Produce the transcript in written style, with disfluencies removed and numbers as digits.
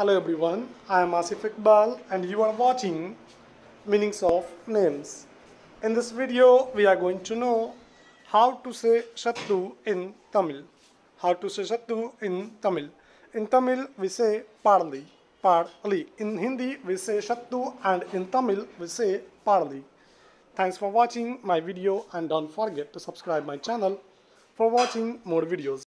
Hello everyone, I am Asif Iqbal and you are watching Meanings of Names. In this video, we are going to know how to say Shatru in Tamil. How to say Shatru in Tamil. In Tamil, we say Parli. Parli. In Hindi, we say Shatru and in Tamil, we say Parli. Thanks for watching my video and don't forget to subscribe my channel for watching more videos.